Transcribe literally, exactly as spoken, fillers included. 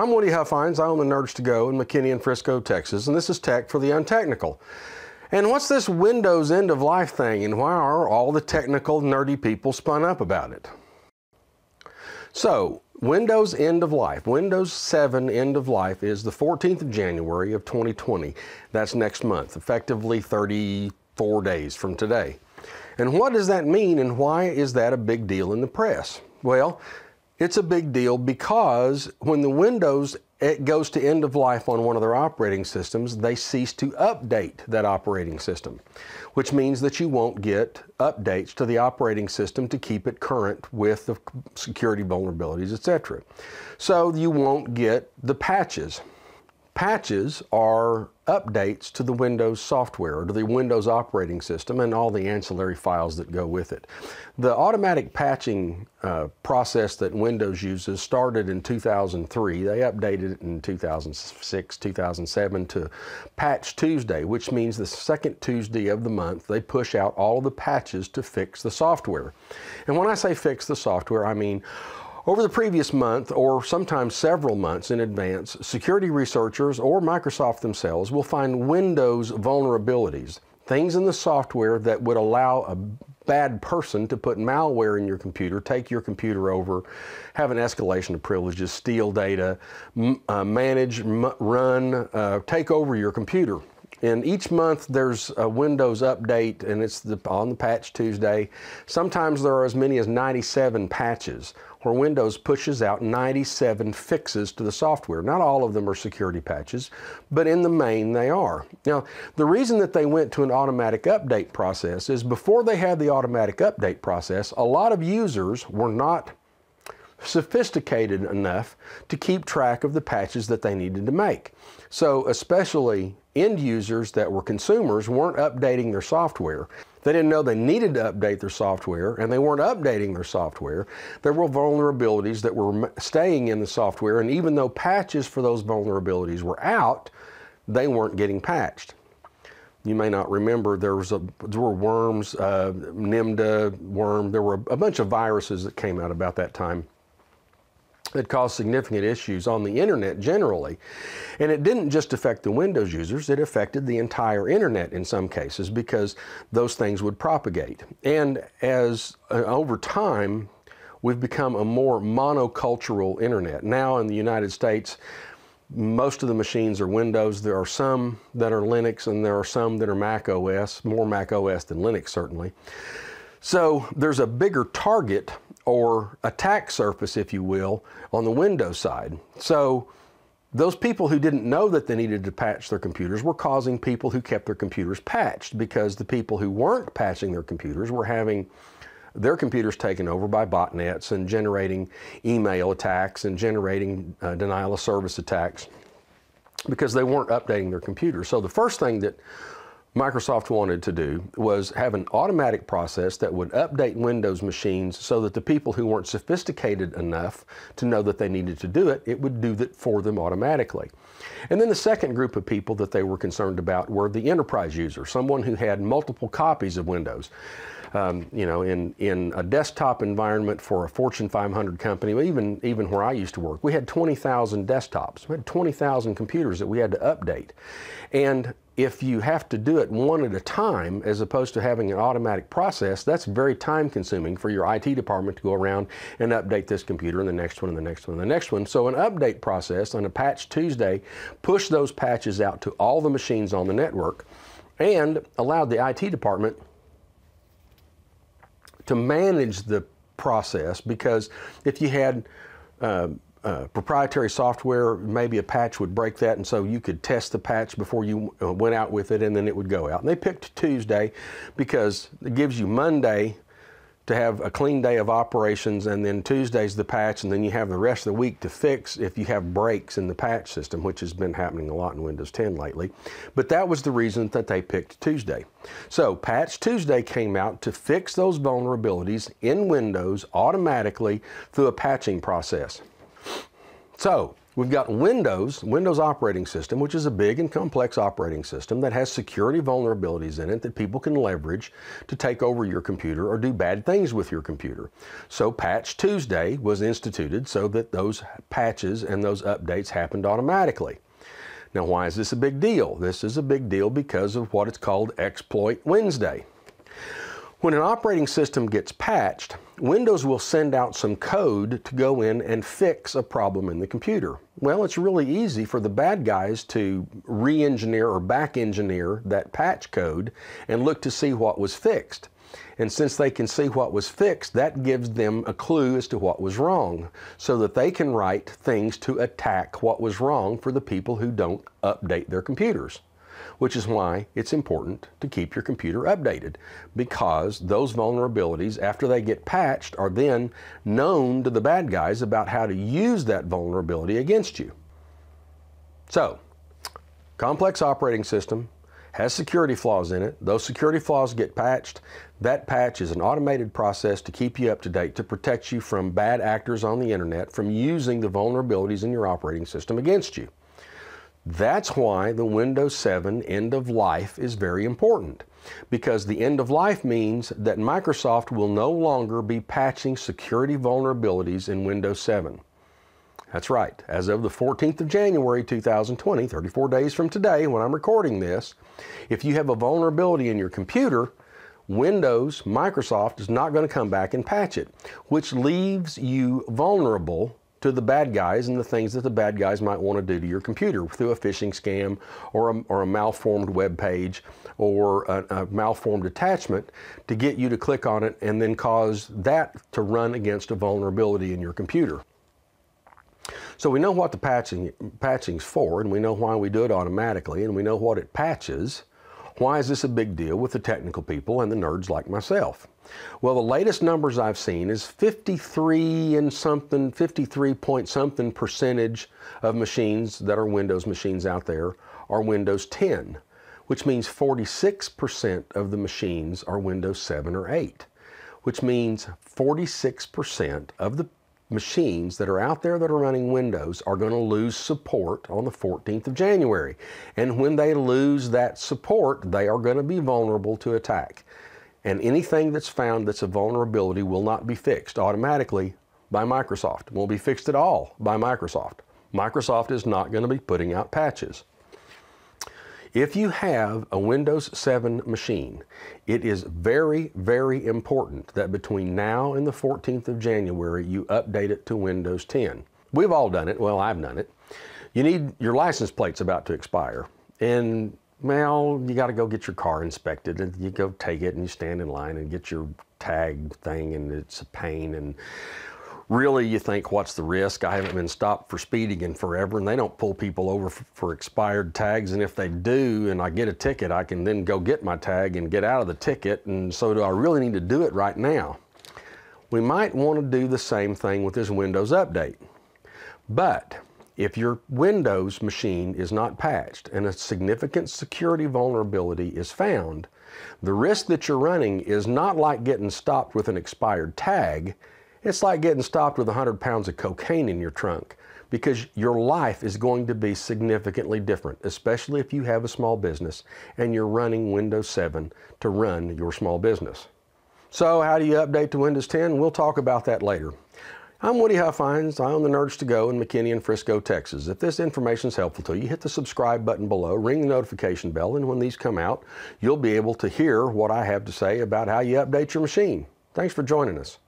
I'm Woody Huffines. I own The Nerds To Go in McKinney and Frisco, Texas, and this is Tech for the Untechnical. And what's this Windows end-of-life thing, and why are all the technical nerdy people spun up about it? So, Windows end-of-life, Windows seven end-of-life is the fourteenth of January of twenty twenty. That's next month, effectively thirty-four days from today. And what does that mean, and why is that a big deal in the press? Well, it's a big deal because when the Windows it goes to end of life on one of their operating systems, they cease to update that operating system, which means that you won't get updates to the operating system to keep it current with the security vulnerabilities, et cetera. So you won't get the patches. Patches are updates to the Windows software or to the Windows operating system and all the ancillary files that go with it. The automatic patching uh, process that Windows uses started in two thousand three. They updated it in two thousand six, two thousand seven to Patch Tuesday, which means the second Tuesday of the month they push out all the patches to fix the software. And when I say fix the software, I mean over the previous month, or sometimes several months in advance, security researchers or Microsoft themselves will find Windows vulnerabilities, things in the software that would allow a bad person to put malware in your computer, take your computer over, have an escalation of privileges, steal data, m uh, manage, m run, uh, take over your computer. And each month there's a Windows update, and it's the, on the Patch Tuesday. Sometimes there are as many as ninety-seven patches, where Windows pushes out ninety-seven fixes to the software. Not all of them are security patches, but in the main they are. Now, the reason that they went to an automatic update process is before they had the automatic update process, a lot of users were not sophisticated enough to keep track of the patches that they needed to make. So especially end users that were consumers weren't updating their software. They didn't know they needed to update their software, and they weren't updating their software. There were vulnerabilities that were staying in the software, and even though patches for those vulnerabilities were out, they weren't getting patched. You may not remember, there, was a, there were worms, uh, NIMDA worm, there were a bunch of viruses that came out about that time that caused significant issues on the internet generally. And it didn't just affect the Windows users, it affected the entire internet in some cases because those things would propagate. And as uh, over time, we've become a more monocultural internet. Now in the United States, most of the machines are Windows. There are some that are Linux and there are some that are Mac O S, more Mac O S than Linux certainly. So there's a bigger target or attack surface, if you will, on the Windows side. So those people who didn't know that they needed to patch their computers were causing people who kept their computers patched because the people who weren't patching their computers were having their computers taken over by botnets and generating email attacks and generating uh, denial of service attacks because they weren't updating their computers. So the first thing that Microsoft wanted to do was have an automatic process that would update Windows machines so that the people who weren't sophisticated enough to know that they needed to do it, it would do that for them automatically. And then the second group of people that they were concerned about were the enterprise user, someone who had multiple copies of Windows. Um, you know, in, in a desktop environment for a Fortune five hundred company, even, even where I used to work, we had twenty thousand desktops. We had twenty thousand computers that we had to update. And if you have to do it one at a time, as opposed to having an automatic process, that's very time consuming for your I T department to go around and update this computer and the next one and the next one and the next one. So an update process on a Patch Tuesday pushed those patches out to all the machines on the network and allowed the I T department to manage the process, because if you had uh, Uh, proprietary software, maybe a patch would break that, and so you could test the patch before you uh, went out with it, and then it would go out. And they picked Tuesday because it gives you Monday to have a clean day of operations, and then Tuesday's the patch, and then you have the rest of the week to fix if you have breaks in the patch system, which has been happening a lot in Windows ten lately. But that was the reason that they picked Tuesday. So Patch Tuesday came out to fix those vulnerabilities in Windows automatically through a patching process. So We've got Windows, Windows operating system, which is a big and complex operating system that has security vulnerabilities in it that people can leverage to take over your computer or do bad things with your computer. So Patch Tuesday was instituted so that those patches and those updates happened automatically. Now, why is this a big deal? This is a big deal because of what it's called Exploit Wednesday. When an operating system gets patched, Windows will send out some code to go in and fix a problem in the computer. Well, it's really easy for the bad guys to re-engineer or back-engineer that patch code and look to see what was fixed. And since they can see what was fixed, that gives them a clue as to what was wrong so that they can write things to attack what was wrong for the people who don't update their computers. Which is why it's important to keep your computer updated, because those vulnerabilities, after they get patched, are then known to the bad guys about how to use that vulnerability against you. So, complex operating system has security flaws in it. Those security flaws get patched. That patch is an automated process to keep you up to date, to protect you from bad actors on the internet from using the vulnerabilities in your operating system against you. That's why the Windows seven end of life is very important, because the end of life means that Microsoft will no longer be patching security vulnerabilities in Windows seven. That's right. As of the fourteenth of January two thousand twenty, thirty-four days from today when I'm recording this, if you have a vulnerability in your computer, Windows, Microsoft is not going to come back and patch it, which leaves you vulnerable to the bad guys and the things that the bad guys might want to do to your computer through a phishing scam or a, or a malformed web page or a, a malformed attachment to get you to click on it and then cause that to run against a vulnerability in your computer. So we know what the patching, patching's for, and we know why we do it automatically, and we know what it patches. Why is this a big deal with the technical people and the nerds like myself? Well, the latest numbers I've seen is fifty-three and something, fifty-three point something percentage of machines that are Windows machines out there are Windows ten, which means forty-six percent of the machines are Windows seven or eight, which means forty-six percent of the machines that are out there that are running Windows are going to lose support on the fourteenth of January. And when they lose that support, they are going to be vulnerable to attack. And anything that's found that's a vulnerability will not be fixed automatically by Microsoft. It won't be fixed at all by Microsoft. Microsoft is not going to be putting out patches. If you have a Windows seven machine, it is very, very important that between now and the fourteenth of January, you update it to Windows ten. We've all done it. Well, I've done it. You need your license plate's about to expire. And, well, you got to go get your car inspected. And you go take it and you stand in line and get your tag thing, and it's a pain. And really, you think, what's the risk? I haven't been stopped for speeding in forever, and they don't pull people over for, for expired tags. And if they do, and I get a ticket, I can then go get my tag and get out of the ticket. And so do I really need to do it right now? We might want to do the same thing with this Windows update. But if your Windows machine is not patched and a significant security vulnerability is found, the risk that you're running is not like getting stopped with an expired tag. It's like getting stopped with one hundred pounds of cocaine in your trunk, because your life is going to be significantly different, especially if you have a small business and you're running Windows seven to run your small business. So how do you update to Windows ten? We'll talk about that later. I'm Woody Huffines. I own The Nerds To Go in McKinney and Frisco, Texas. If this information is helpful to you, hit the subscribe button below, ring the notification bell, and when these come out, you'll be able to hear what I have to say about how you update your machine. Thanks for joining us.